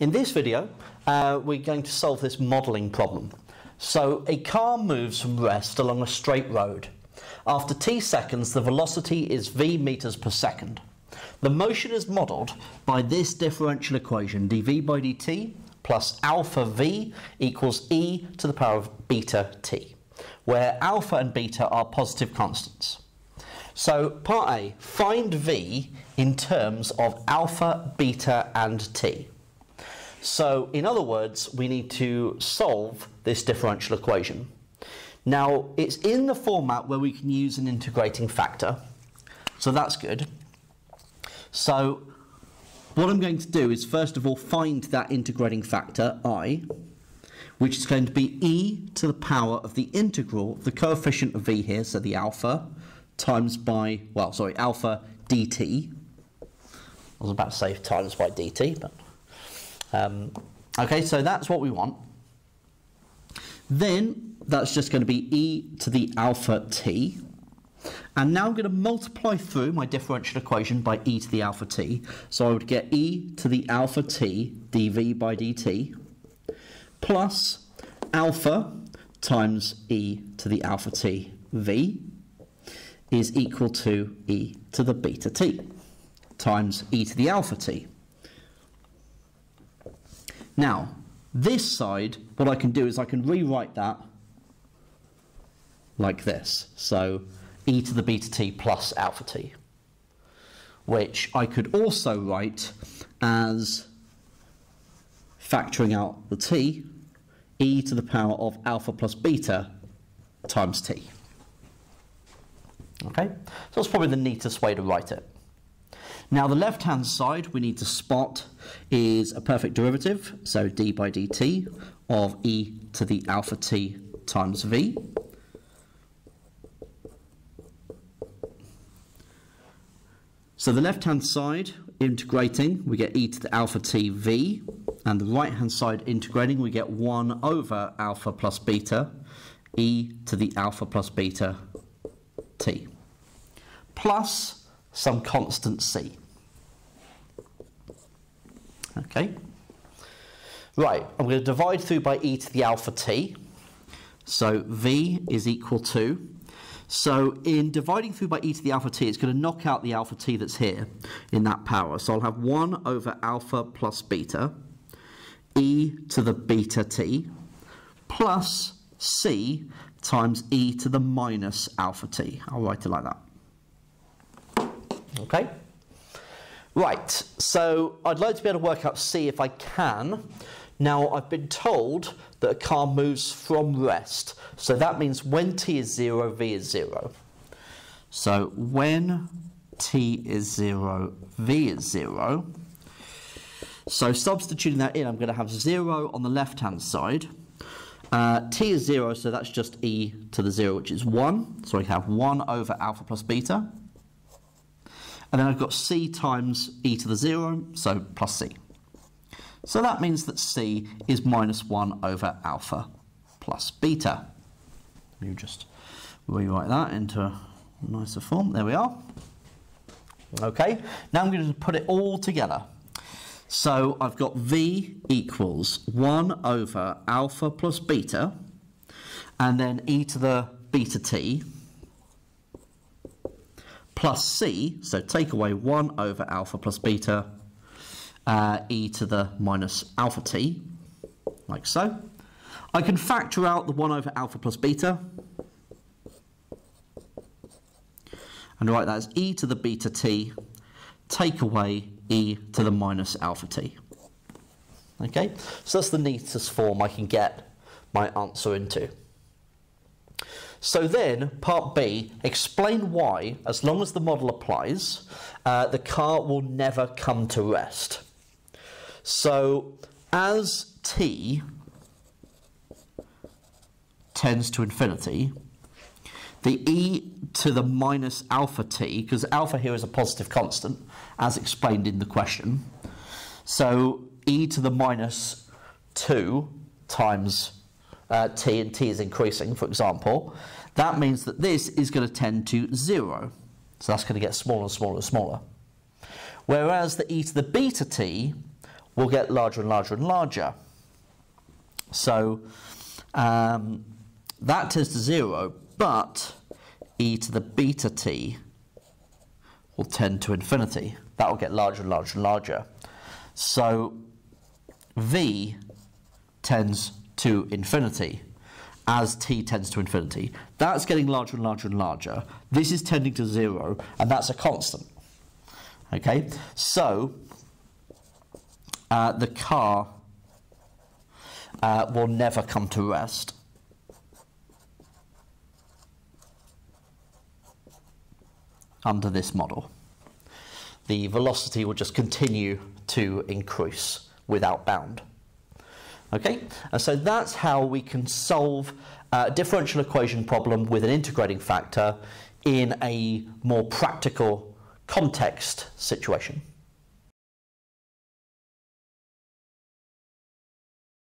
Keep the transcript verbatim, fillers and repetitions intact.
In this video, uh, we're going to solve this modelling problem. So a car moves from rest along a straight road. After t seconds, the velocity is v meters per second. The motion is modelled by this differential equation, dv by dt plus alpha v equals e to the power of beta t, where alpha and beta are positive constants. So part A, find v in terms of alpha, beta and t. So in other words, we need to solve this differential equation. Now, it's in the format where we can use an integrating factor, so that's good. So what I'm going to do is first of all find that integrating factor I, which is going to be e to the power of the integral, the coefficient of v here, so the alpha, times by, well, sorry, alpha dt. I was about to say times by dt, but... Um, okay, so that's what we want. Then that's just going to be e to the alpha t. And now I'm going to multiply through my differential equation by e to the alpha t. So I would get e to the alpha t dv by dt plus alpha times e to the alpha t v is equal to e to the beta t times e to the alpha t. Now, this side, what I can do is I can rewrite that like this. So e to the beta t plus alpha t, which I could also write as factoring out the t, e to the power of alpha plus beta times t. Okay, so that's probably the neatest way to write it. Now the left-hand side we need to spot is a perfect derivative, so d by dt of e to the alpha t times v. So the left-hand side integrating, we get e to the alpha t v, and the right-hand side integrating, we get one over alpha plus beta, e to the alpha plus beta t, plus some constant c. Okay. Right, I'm going to divide through by e to the alpha t. So v is equal to, so in dividing through by e to the alpha t, it's going to knock out the alpha t that's here in that power. So I'll have one over alpha plus beta, e to the beta t, plus c times e to the minus alpha t. I'll write it like that. Okay, right, so I'd like to be able to work out c if I can. Now, I've been told that a car moves from rest, so that means when t is zero, v is zero. So when t is zero, v is zero. So substituting that in, I'm going to have zero on the left-hand side. Uh, t is zero, so that's just e to the zero, which is one. So I have one over alpha plus beta. And then I've got c times e to the zero, so plus c. So that means that c is minus one over alpha plus beta. You just rewrite that into a nicer form. There we are. Okay, now I'm going to put it all together. So I've got v equals one over alpha plus beta, and then e to the beta t, plus c, so take away one over alpha plus beta, uh, e to the minus alpha t, like so. I can factor out the one over alpha plus beta, and write that as e to the beta t, take away e to the minus alpha t. Okay, so that's the neatest form I can get my answer into. So then, part B, explain why, as long as the model applies, uh, the car will never come to rest. So, as t tends to infinity, the e to the minus alpha t, because alpha here is a positive constant, as explained in the question, so e to the minus two times Uh, t, and t is increasing, for example, that means that this is going to tend to zero. So that's going to get smaller and smaller and smaller. Whereas the e to the beta t will get larger and larger and larger. So um, that tends to zero, but e to the beta t will tend to infinity. That will get larger and larger and larger. So v tends to infinity as t tends to infinity. That's getting larger and larger and larger. This is tending to zero, and that's a constant. Okay, so uh, the car uh, will never come to rest. Under this model, the velocity will just continue to increase without bound. Okay, and so that's how we can solve a differential equation problem with an integrating factor in a more practical context situation.